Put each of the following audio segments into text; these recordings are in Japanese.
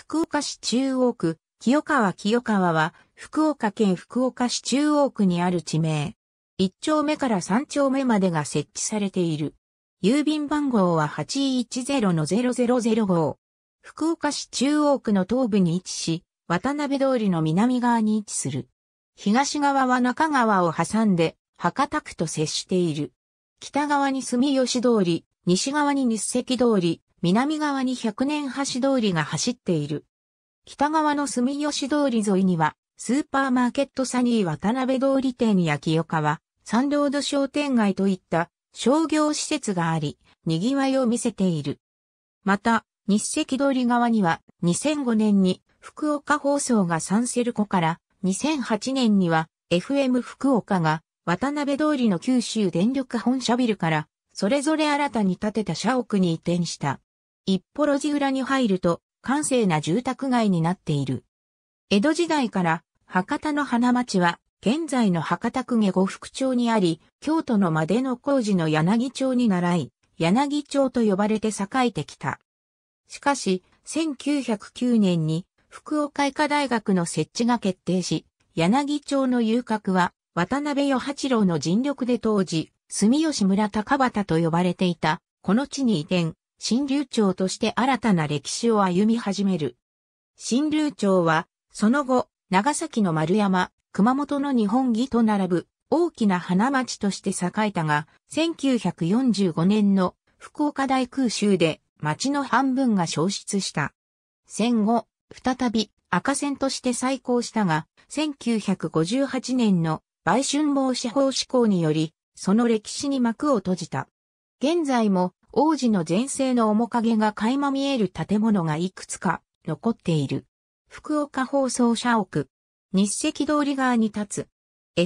福岡市中央区、清川は、福岡県福岡市中央区にある地名。1丁目から3丁目までが設置されている。郵便番号は 810-0005 号。福岡市中央区の東部に位置し、渡辺通りの南側に位置する。東側は中川を挟んで、博多区と接している。北側に住吉通り、西側に日赤通り、南側に百年橋通りが走っている。北側の住吉通り沿いには、スーパーマーケットサニー渡辺通り店や清川、サンロード商店街といった商業施設があり、賑わいを見せている。また、日赤通り側には2005年に福岡放送がサンセルコから、2008年には FM 福岡が渡辺通りの九州電力本社ビルから、それぞれ新たに建てた社屋に移転した。一歩路地裏に入ると、閑静な住宅街になっている。江戸時代から、博多の花街は、現在の博多区下呉服町にあり、京都の万里小路の柳町に倣い、柳町と呼ばれて栄えてきた。しかし、1909年に、福岡医科大学の設置が決定し、柳町の遊郭は、渡辺与八郎の尽力で当時、住吉村高畑と呼ばれていた、この地に移転、新竜町として新たな歴史を歩み始める。新竜町は、その後、長崎の丸山、熊本の日本木と並ぶ大きな花街として栄えたが、1945年の福岡大空襲で街の半分が焼失した。戦後、再び赤線として再興したが、1958年の売春防止法施行により、その歴史に幕を閉じた。現在も、王子の全盛の面影が垣間見える建物がいくつか残っている。福岡放送社屋。日赤通り側に立つ。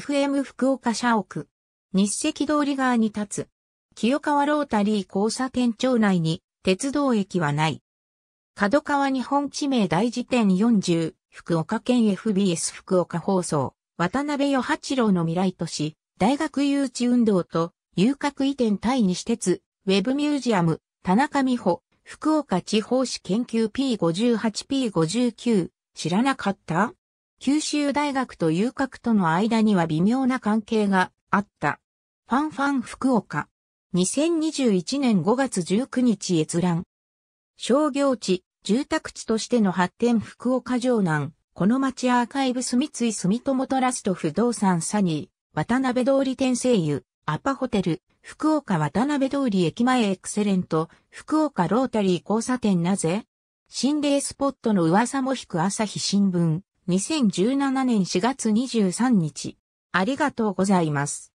FM 福岡社屋。日赤通り側に立つ。清川ロータリー交差点町内に鉄道駅はない。角川日本地名大辞典40。福岡県 FBS 福岡放送。渡辺与八郎の未来都市。大学誘致運動と遊郭移転対西鉄。ウェブミュージアム、田中美穂、福岡地方史研究 P58P59、知らなかった?九州大学と遊郭との間には微妙な関係があった。ファン福岡。2021年5月19日閲覧。商業地、住宅地としての発展福岡城南、この町アーカイブス三井住友トラスト不動産サニー、渡辺通り店西友、アパホテル、福岡渡辺通り駅前エクセレント、福岡ロータリー交差点なぜ?心霊スポットの噂も引く朝日新聞、2017年4月23日。ありがとうございます。